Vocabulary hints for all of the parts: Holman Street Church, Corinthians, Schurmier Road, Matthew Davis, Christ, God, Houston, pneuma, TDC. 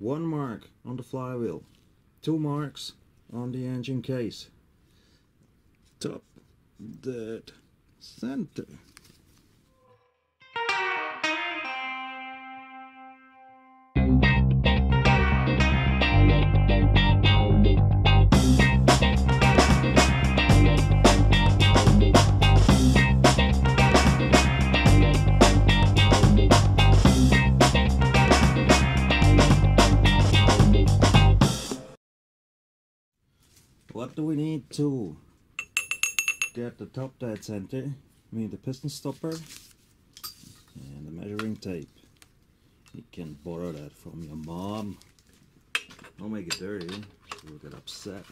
1 mark on the flywheel, 2 marks on the engine case, top dead center. What do we need to get the top dead center? We need the piston stopper and the measuring tape. You can borrow that from your mom. Don't make it dirty, she'll get upset.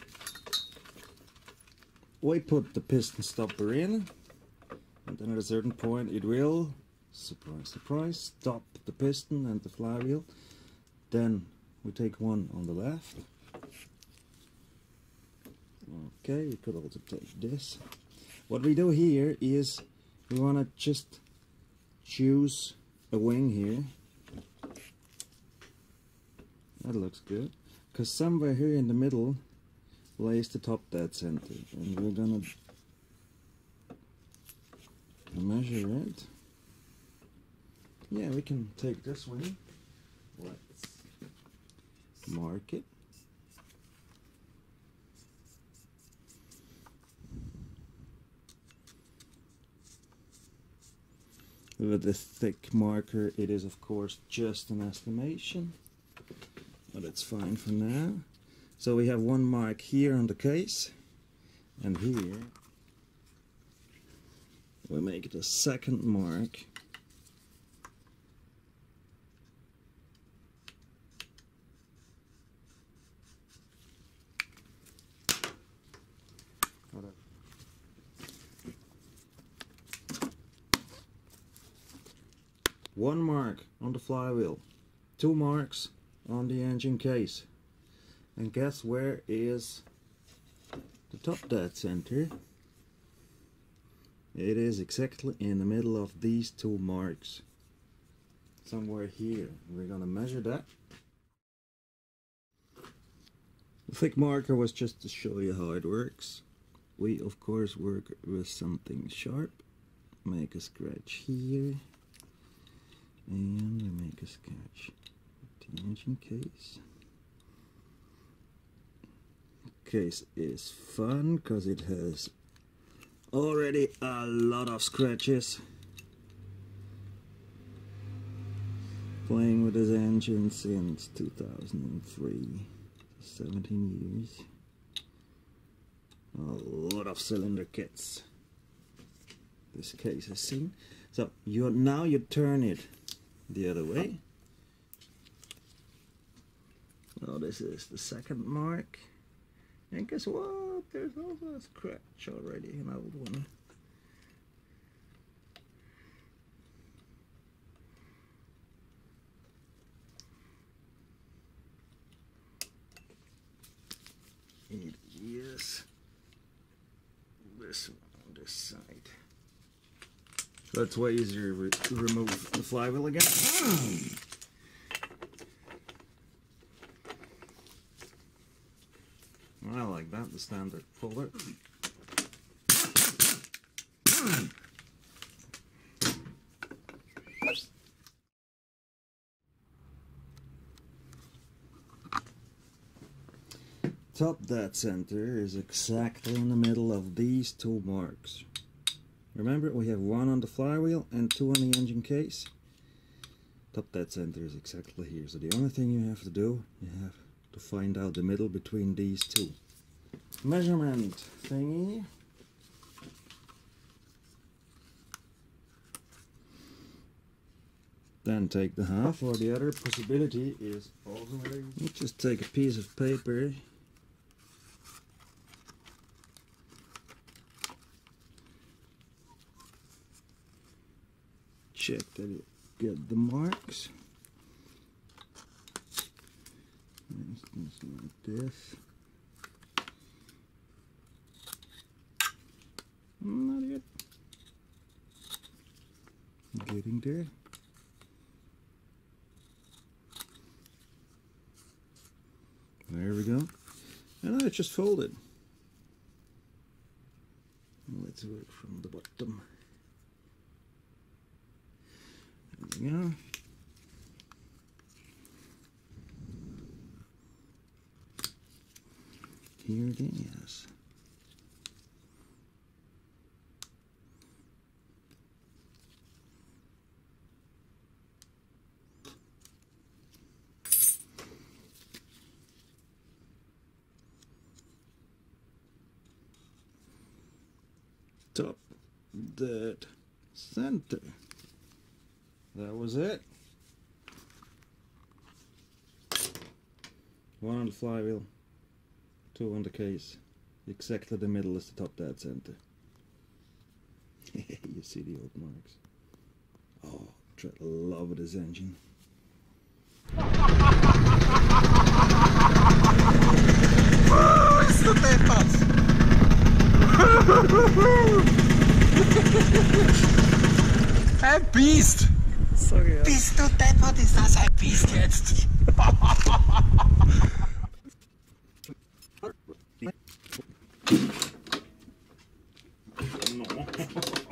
We put the piston stopper in, and then at a certain point it will, surprise, surprise, stop the piston and the flywheel. Then we take one on the left. Okay, you could also take this. What we do here is we want to just choose a wing here. That looks good. Because somewhere here in the middle lays the top dead center. And we're gonna measure it. Yeah, we can take this wing. Let's mark it. With a thick marker, it is of course just an estimation, but it's fine for now. So we have one mark here on the case, and here we make it a second mark. One mark on the flywheel, 2 marks on the engine case, and guess where is the top dead center? It is exactly in the middle of these 2 marks, somewhere here. We're gonna measure that. The thick marker was just to show you how it works. We of course work with something sharp. Make a scratch here. And we make a sketch with the engine case. The case is fun because it has already a lot of scratches. Playing with this engine since 2003, 17 years. A lot of cylinder kits this case has seen. So now you turn it the other way. Now this is the second mark, and guess what? There's also a scratch already, an old one. It is this one on this side. So that's way easier to remove the flywheel again. I like that, the standard puller. Top dead center is exactly in the middle of these 2 marks. Remember, we have 1 on the flywheel and 2 on the engine case. Top dead center is exactly here. So the only thing you have to do, you have to find out the middle between these 2. Measurement thingy. Then take the half, or the other possibility is also you just take a piece of paper. Check that it get the marks. For instance, like this. Not yet. Getting there. There we go. And it's just folded. Let's work from the bottom. There we go. Here it is. Top that center. That was it. One on the flywheel, two on the case. Exactly the middle is the top dead center. You see the old marks. Oh, I love this engine. Oh, it's the peppers. Ein Biest! Sorry, ja. Bist du deppert, ist das ein Biest jetzt? No.